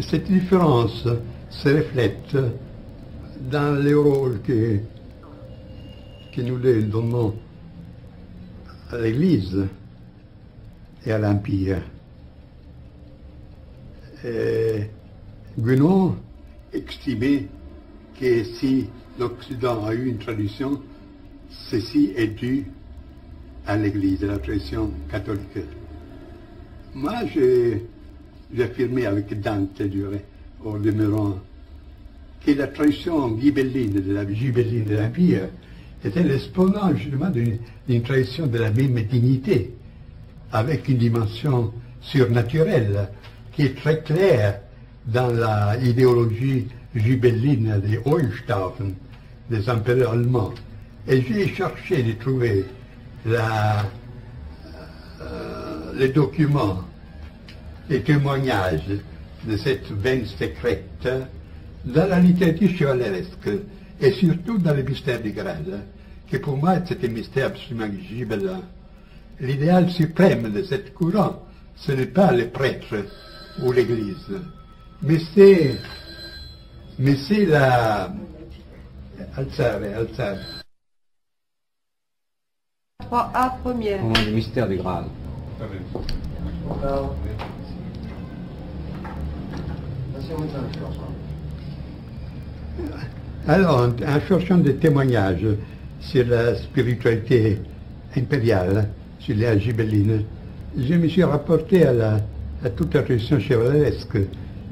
Cette différence se reflète dans les rôles que nous les donnons à l'Église et à l'Empire. Guénon estimait que si l'Occident a eu une tradition, ceci est dû à l'Église, à la tradition catholique. Moi, j'ai affirmé avec Dante, au demeurant, que la tradition ghibelline de l'Empire était l'exponent justement d'une tradition de la même dignité, avec une dimension surnaturelle qui est très claire dans l'idéologie gibelline des Hohenstaufen, des empereurs allemands. Et j'ai cherché de trouver les documents, les témoignages de cette veine secrète dans la littérature chevaleresque et surtout dans le mystère du Graal, qui pour moi c'était un mystère absolument gibelin. L'idéal suprême de cette courant, ce n'est pas les prêtres ou l'Église, mais c'est la... Alzare. 3A première. Le mystère du Graal. Alors, en cherchant des témoignages sur la spiritualité impériale, sur les gibelines, je me suis rapporté à toute la tradition chevaleresque,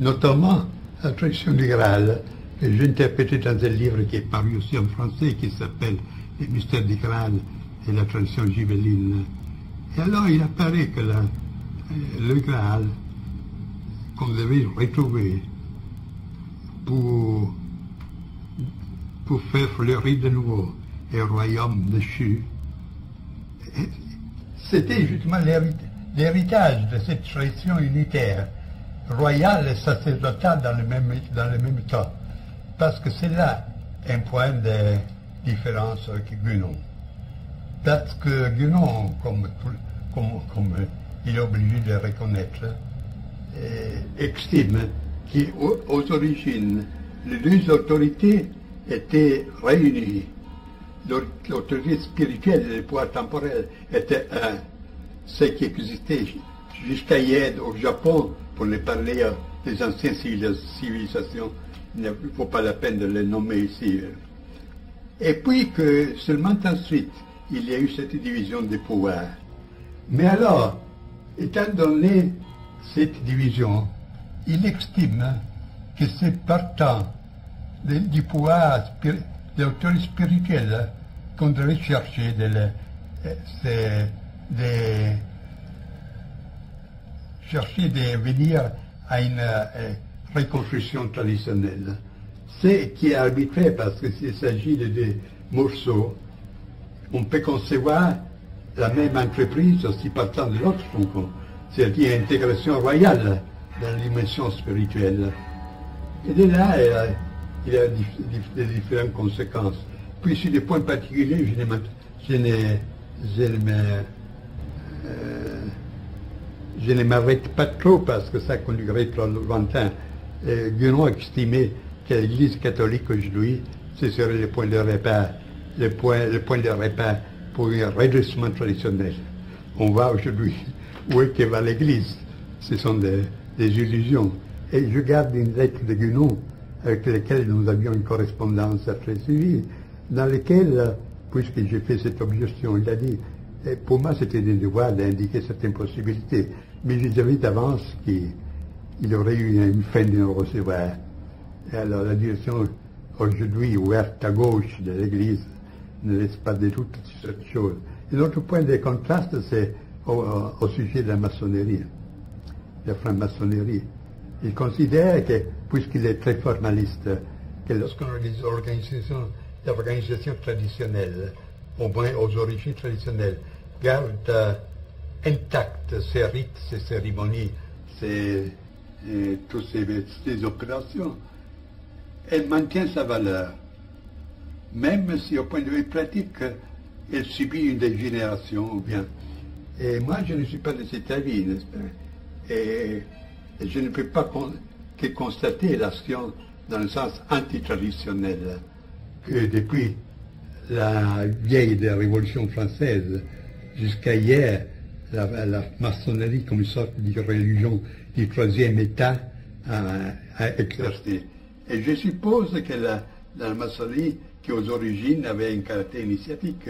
notamment à la tradition du Graal, que j'ai interprétée dans un livre qui est paru aussi en français, qui s'appelle « Les mystères du Graal » et la tradition gibelline. Et alors il apparaît que le Graal qu'on devait retrouver pour faire fleurir de nouveau le royaume déchu, c'était justement l'héritage de cette tradition unitaire, royale et sacerdotale dans le même temps, parce que c'est là un point de différence avec Guénon. Parce que Guénon, comme il est obligé de le reconnaître, estime qu'aux origines, les deux autorités étaient réunies. L'autorité spirituelle et le pouvoir temporel étaient un. Ce qui existait jusqu'à Yède, au Japon, pour ne parler des anciennes civilisations, il ne faut pas la peine de les nommer ici. Et puis que seulement ensuite, il y a eu cette division des pouvoirs. Mais alors, étant donné cette division, il estime que c'est partant du pouvoir, de l'autorité spirituelle, qu'on devait chercher de venir à une reconstruction traditionnelle. C'est qui est arbitraire, parce que s'il s'agit de des morceaux, on peut concevoir la même entreprise aussi partant de l'autre, c'est-à-dire l'intégration royale dans l'immersion spirituelle. Et de là, il y a des différentes conséquences. Puis sur des points particuliers, je ne m'arrête pas trop parce que ça conduirait trop longtemps. Guénon estimait que l'Église catholique aujourd'hui, ce serait le point de repas. Le point de repas pour un redressement traditionnel. On va aujourd'hui où est-ce que va l'Église? Ce sont des illusions. Et je garde une lettre de Guénon avec laquelle nous avions une correspondance très suivie, dans laquelle, puisque j'ai fait cette objection, il a dit, pour moi c'était des devoirs d'indiquer certaines possibilités, mais je savais d'avance qu'il aurait eu une fin de nous recevoir. Et alors la direction aujourd'hui ouverte à gauche de l'Église ne laisse pas de doute sur cette chose. Et l'autre point de contraste, c'est au sujet de la maçonnerie, de la franc-maçonnerie. Il considère que, puisqu'il est très formaliste, que lorsqu'on organise l'organisation traditionnelle, au moins aux origines traditionnelles, garde intactes ces rites, ces cérémonies, toutes ces opérations, elle maintient sa valeur. Même si au point de vue pratique, elle subit une dégénération ou bien. Et moi, je ne suis pas de cet avis, n'est-ce pas? Et je ne peux pas que constater la science dans le sens antitraditionnel, que depuis la vieille de la Révolution française jusqu'à hier, la maçonnerie comme une sorte de religion du troisième état a exercé. Et je suppose que la maçonnerie, qui aux origines avait un caractère initiatique,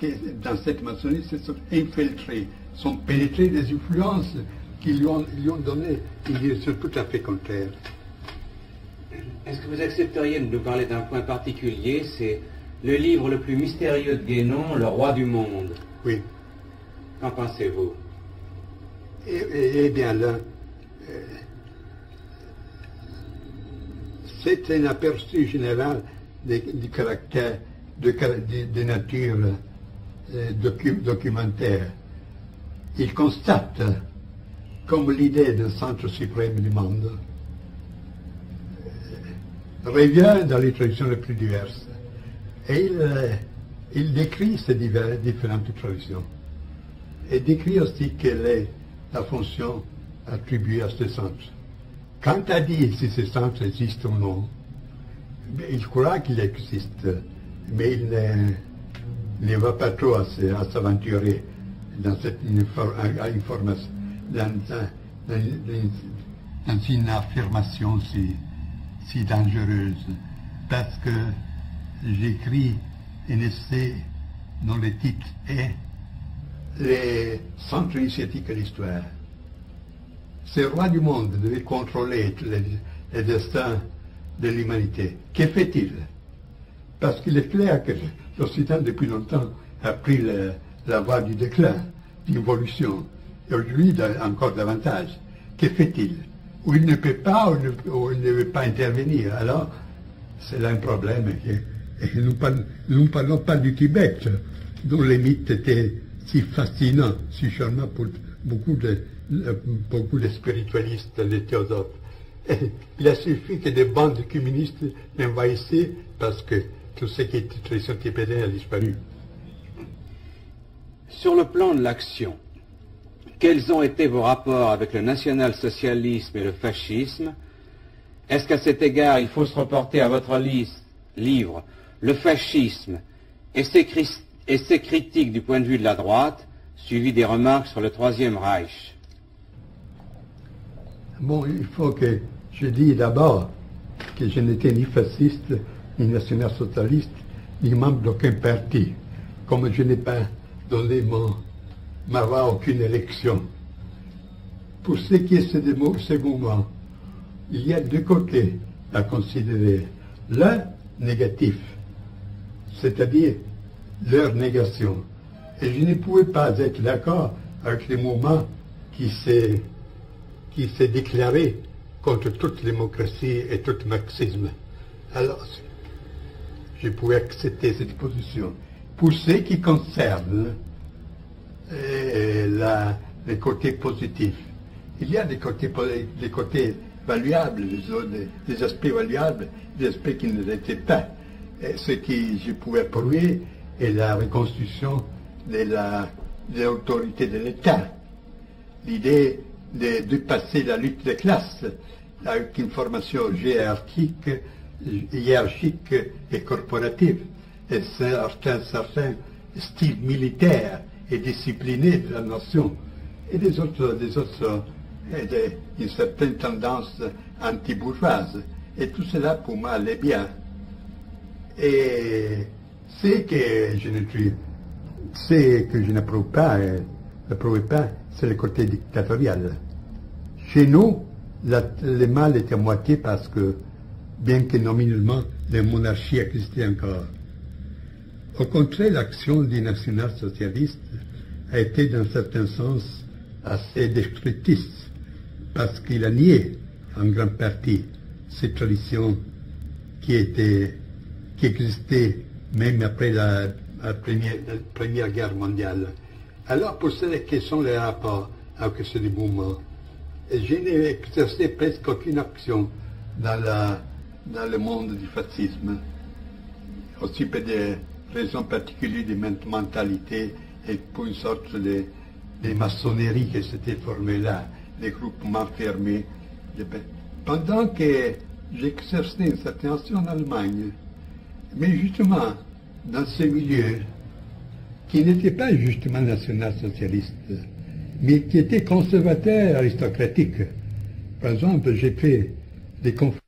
que dans cette maçonnerie se sont infiltrés, sont pénétrés des influences qui lui ont donné une direction tout à fait contraire. Est-ce que vous accepteriez de nous parler d'un point particulier? C'est le livre le plus mystérieux de Guénon, Le Roi du Monde. Oui. Qu'en pensez-vous? Eh bien là, c'est un aperçu général du caractère de nature documentaire. Il constate comme l'idée d'un centre suprême du monde revient dans les traditions les plus diverses. Et il décrit ces différentes traditions. Et décrit aussi quelle est la fonction attribuée à ce centre. Quant à dire si ce centre existe ou non, il croit qu'il existe, mais il ne va pas trop à s'aventurer dans cette information, dans une affirmation si dangereuse, parce que j'écris un essai dont le titre est Les centres initiatiques de l'histoire. Ces rois du monde devaient contrôler les destins de l'humanité. Que fait-il? Parce qu'il est clair que l'Occident, depuis longtemps, a pris la voie du déclin, d'évolution, et aujourd'hui encore davantage. Que fait-il? Ou il ne peut pas, ou il ne veut pas intervenir. Alors, c'est là un problème. Et nous ne parlons pas du Tibet, dont les mythes étaient si fascinants, si charmants pour beaucoup de spiritualistes, de théosophes. Et il a suffi que des bandes communistes l'envahissaient parce que tout ce qui était tradition tibétaine a disparu. Sur le plan de l'action, quels ont été vos rapports avec le national-socialisme et le fascisme? Est-ce qu'à cet égard, il faut se reporter à votre livre, Le fascisme et ses critiques du point de vue de la droite, suivi des remarques sur le Troisième Reich? Bon, il faut que je dise d'abord que je n'étais ni fasciste, ni national-socialiste, ni membre d'aucun parti, comme je n'ai pas donné ma voix à aucune élection. Pour ce qui est de ce mouvement, il y a deux côtés à considérer. L'un négatif, c'est-à-dire leur négation. Et je ne pouvais pas être d'accord avec les mouvements qui s'est déclaré contre toute démocratie et tout marxisme. Alors, je pouvais accepter cette position. Pour ce qui concerne les côtés positifs, il y a des côtés valuables, des aspects valuables, des aspects qui ne l'étaient pas. Et ce que je pouvais prouver est la reconstitution de l'autorité de l'État. L'idée de passer la lutte des classes avec une formation hiérarchique et corporative, et certains styles militaires et disciplinés de la nation, et une certaine tendance anti-bourgeoise. Et tout cela, pour moi, allait bien. Et ce que je n'approuve pas, c'est le côté dictatorial. Chez nous, le mal est à moitié parce que, bien que nominalement, la monarchie existait encore. Au contraire, l'action des national-socialistes a été, dans certains sens, assez destructrice, parce qu'il a nié, en grande partie, ces traditions qui existaient même après la Première Guerre mondiale. Alors, pour celles qui sont les rapports avec ce mouvement, je n'ai exercé presque aucune action dans le monde du fascisme, aussi pour des raisons particulières de mentalité et pour une sorte de maçonnerie qui s'était formée là, des groupements fermés Pendant que j'exerçais cette tension en Allemagne, mais justement dans ce milieu qui n'était pas justement national-socialiste, mais qui était conservateur aristocratique. Par exemple, j'ai fait des conférences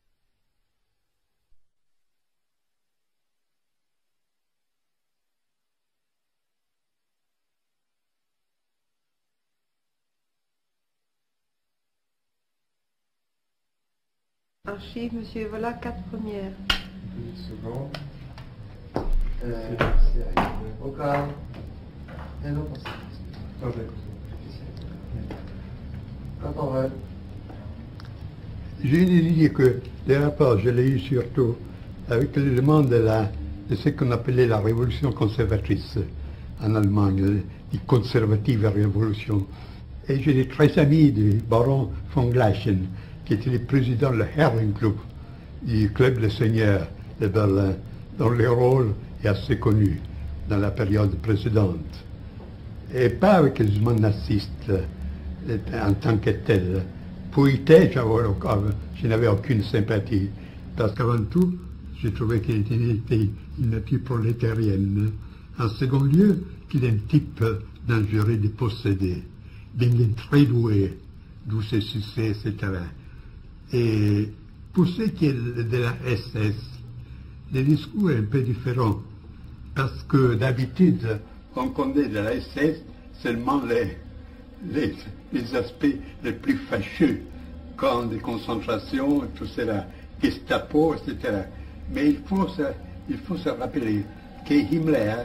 archives, monsieur, voilà 4 premières. Une seconde. Au cas. Et non, pas ça. Quand on veut. J'ai une idée que les rapports, je l'ai eu surtout avec l'élément de ce qu'on appelait la révolution conservatrice en Allemagne, les conservatives à révolution. Et j'ai des très amis du baron von Gleichen, qui était le président de la Herring Club, du club des seigneurs de Berlin, dont le rôle est assez connu dans la période précédente. Et pas avec les humains nazistes en tant que tels. Pour Hitler, je n'avais aucune sympathie, parce qu'avant tout, je trouvais qu'il était une nature prolétarienne. En second lieu, qu'il est un type dangereux de posséder, d'un très doué, d'où ses succès, etc. Et pour ce qui est de la SS, le discours est un peu différent, parce que d'habitude, on connaît de la SS seulement les aspects les plus fâcheux, comme des concentrations, tout cela, Gestapo, etc. Mais il faut se rappeler que Himmler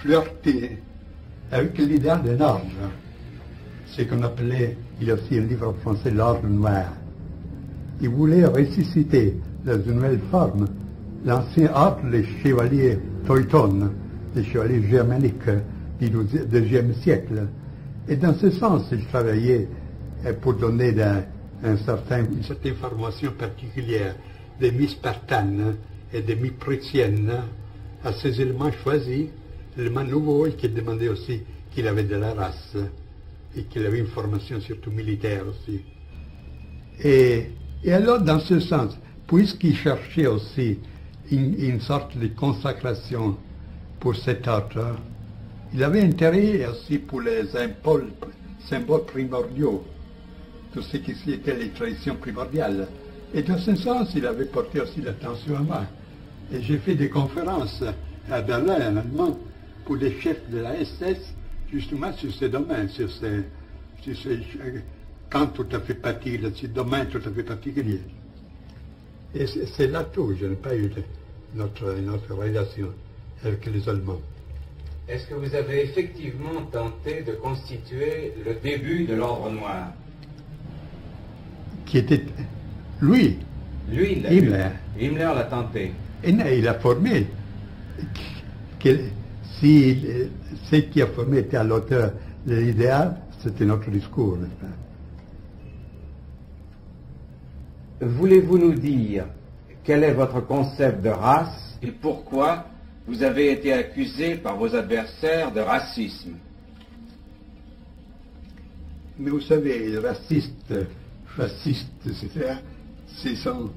flirtait avec l'idéal de l'ordre, ce qu'on appelait, il y a aussi un livre français, l'ordre noir. Il voulait ressusciter dans une nouvelle forme l'ancien ordre des chevaliers Teuton, des chevaliers germaniques du XIIe siècle. Et dans ce sens, il travaillait pour donner une certaine formation particulière, des mi-spartanes et des mi-prussiennes, à ces éléments choisis, éléments nouveaux, et qui demandaient aussi qu'il avait de la race, et qu'il avait une formation surtout militaire aussi. Et alors, dans ce sens, puisqu'il cherchait aussi une sorte de consacration pour cet ordre, il avait intérêt aussi pour les symboles primordiaux, tout ce qui était les traditions primordiales. Et dans ce sens, il avait porté aussi l'attention à moi. Et j'ai fait des conférences à Berlin, en allemand, pour les chefs de la SS, justement sur ces domaines, sur ces camps tout à fait particuliers, sur ces domaines tout à fait particuliers. Et c'est là tout, je n'ai pas eu notre relation avec les Allemands. Est-ce que vous avez effectivement tenté de constituer le début de l'ordre noir? Qui était... Lui. Lui, Himmler. Himmler l'a tenté. Et non, il a formé. Si ce qui a formé était à l'auteur de l'idéal, c'était notre discours. Voulez-vous nous dire quel est votre concept de race et pourquoi vous avez été accusé par vos adversaires de racisme? Mais vous savez, raciste, fasciste, etc., ce sont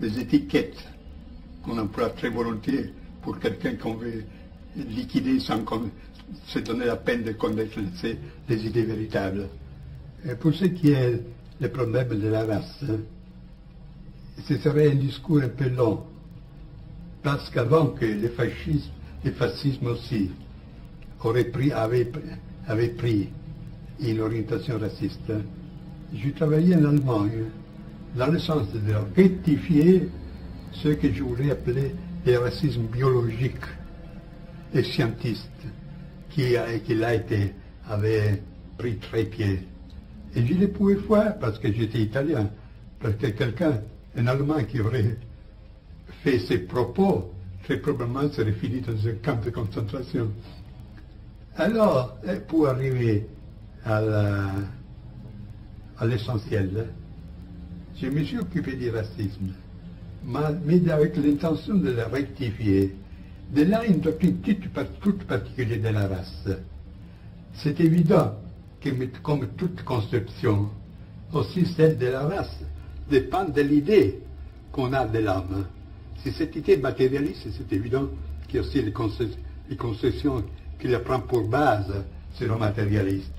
des étiquettes qu'on emploie très volontiers pour quelqu'un qu'on veut liquider sans qu'on se donne la peine de connaître les idées véritables. Et pour ce qui est le problème de la race, ce serait un discours un peu long, parce qu'avant que le fascisme aussi avait pris une orientation raciste, je travaillais en Allemagne dans le sens de rectifier ce que je voulais appeler le racisme biologique et scientiste qui là avait pris très pied. Et je l'ai pu voir parce que j'étais italien, parce que quelqu'un, un Allemand qui aurait fait ses propos, très probablement serait fini dans un camp de concentration. Alors, pour arriver à l'essentiel, je me suis occupé du racisme, mais avec l'intention de le rectifier. De là, une doctrine toute particulière de la race. C'est évident que, comme toute conception, aussi celle de la race, dépend de l'idée qu'on a de l'âme. Si cette idée matérialiste, c'est évident qu'il y a aussi les concessions qu'il prend pour base sur le matérialiste.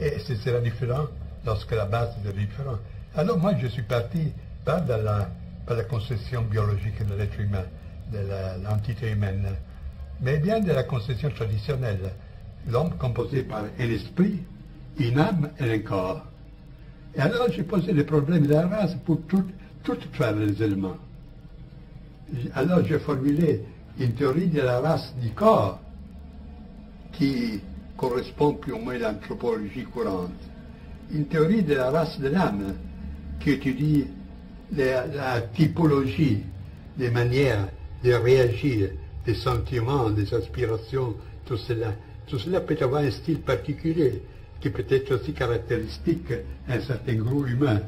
Et ce sera différent lorsque la base est différente. Alors moi je suis parti pas de la concession biologique de l'être humain, de l'entité humaine, mais bien de la concession traditionnelle. L'homme composé par un esprit, une âme et un corps. Et alors j'ai posé le problème de la race pour tous les éléments. Alors j'ai formulé une théorie de la race du corps qui correspond plus ou moins à l'anthropologie courante. Une théorie de la race de l'âme qui étudie la typologie des manières de réagir, des sentiments, des aspirations, tout cela. Tout cela peut avoir un style particulier qui peut être aussi caractéristique d'un certain groupe humain.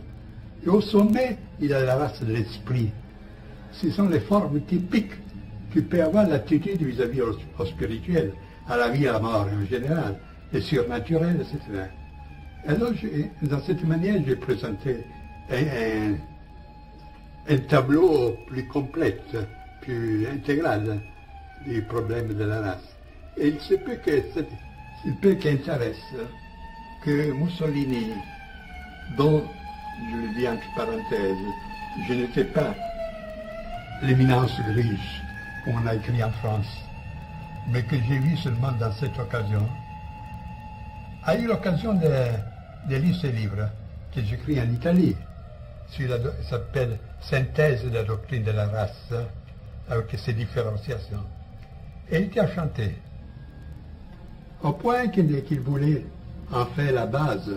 Et au sommet, il y a la race de l'esprit. Ce sont les formes typiques que peut avoir l'attitude vis-à-vis au spirituel, à la vie et à la mort en général, les surnaturels, etc. Alors, dans cette manière, j'ai présenté un tableau plus complet, plus intégral du problème de la race. Et il se peut que qu'intéresse que Mussolini, dont, je le dis entre parenthèses, je n'étais pas l'éminence grise, comme on a écrit en France, mais que j'ai vu seulement dans cette occasion, a eu l'occasion de lire ce livre que j'écris en Italie. Celui-là s'appelle Synthèse de la doctrine de la race, avec ses différenciations. Et il était enchanté, au point qu'il voulait en faire la base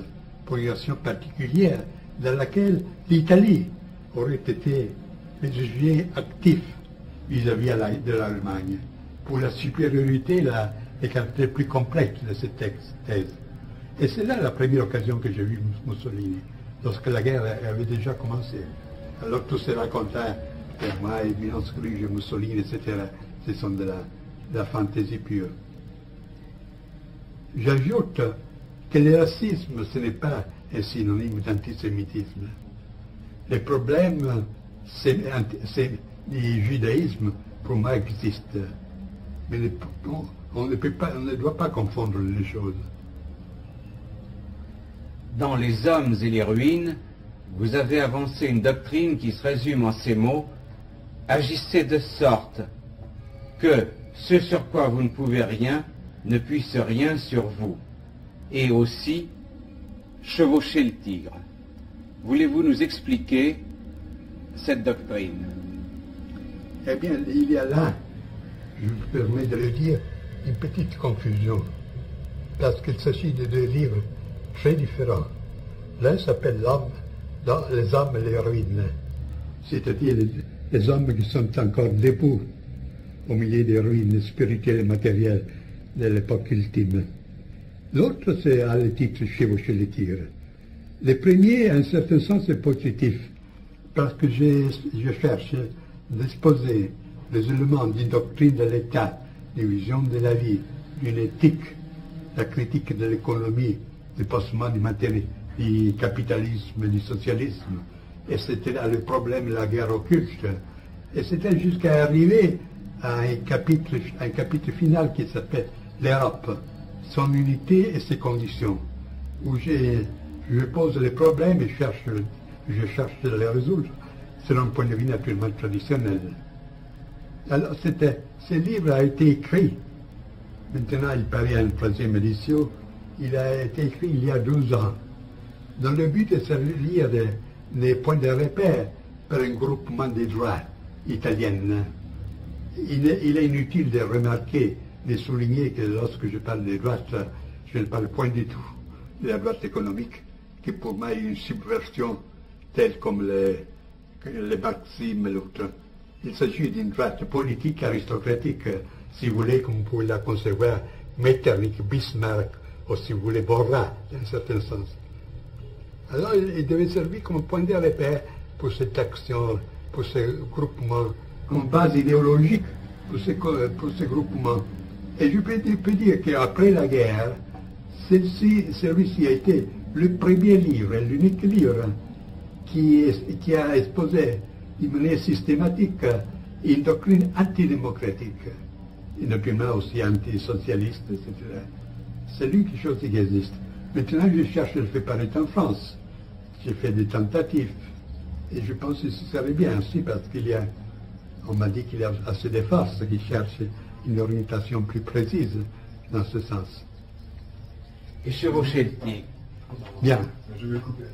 pour une action particulière dans laquelle l'Italie aurait été le sujet actif vis-à-vis de l'Allemagne, pour la supériorité et le caractère plus complexe de cette thèse. Et c'est là la première occasion que j'ai vu Mussolini, lorsque la guerre avait déjà commencé. Alors tous ces racontants, pour moi, Éminence Grise, Mussolini, etc., ce sont de la fantaisie pure. J'ajoute que le racisme, ce n'est pas un synonyme d'antisémitisme. Le problème du judaïsme, pour moi, existe. Mais on ne doit pas confondre les choses. Dans Les hommes et les ruines, vous avez avancé une doctrine qui se résume en ces mots: agissez de sorte que ce sur quoi vous ne pouvez rien ne puisse rien sur vous, et aussi chevaucher le tigre. Voulez-vous nous expliquer cette doctrine? Eh bien, il y a là, je me permets de le dire, une petite confusion, parce qu'il s'agit de deux livres très différents. L'un s'appelle Les hommes et les ruines, c'est-à-dire les hommes qui sont encore debout au milieu des ruines spirituelles et matérielles de l'époque ultime. L'autre, c'est le titre Chevaucher les tigres. Le premier, en un certain sens, est positif, parce que je cherche d'exposer les éléments d'une doctrine de l'État, d'une vision de la vie, d'une éthique, la critique de l'économie, du passement du capitalisme, du socialisme, etc., le problème de la guerre occulte, etc., jusqu'à arriver à un chapitre final qui s'appelle L'Europe, son unité et ses conditions, où je pose les problèmes et je cherche les résoudre, selon un point de vue naturellement traditionnel. Alors, ce livre a été écrit, maintenant il paraît en troisième édition, il a été écrit il y a 12 ans, dans le but de servir des points de repère par un groupement des droits italiennes. Il est inutile de remarquer, de souligner que lorsque je parle de droite, je ne parle point du tout de la droite économique, qui pour moi est une subversion telle comme les maximes et l'autre. Il s'agit d'une droite politique aristocratique, si vous voulez, comme vous pouvez la concevoir, Metternich, Bismarck, ou si vous voulez, Borra, d'un certain sens. Alors il devait servir comme point de repère pour cette action, pour ce groupement, comme base idéologique pour ce groupement. Et je peux dire qu'après la guerre, celui-ci a été le premier livre, l'unique livre qui a exposé de manière systématique une doctrine antidémocratique, une doctrine aussi antisocialiste, etc. C'est lui quelque chose qui existe. Maintenant, je cherche, je fais paraître en France. J'ai fait des tentatives. Et je pense que ça serait bien aussi parce qu'il y a, on m'a dit qu'il y a assez de forces qui cherchent une orientation plus précise dans ce sens. Et Chevaucher les tigres. Bien. Je vais couper.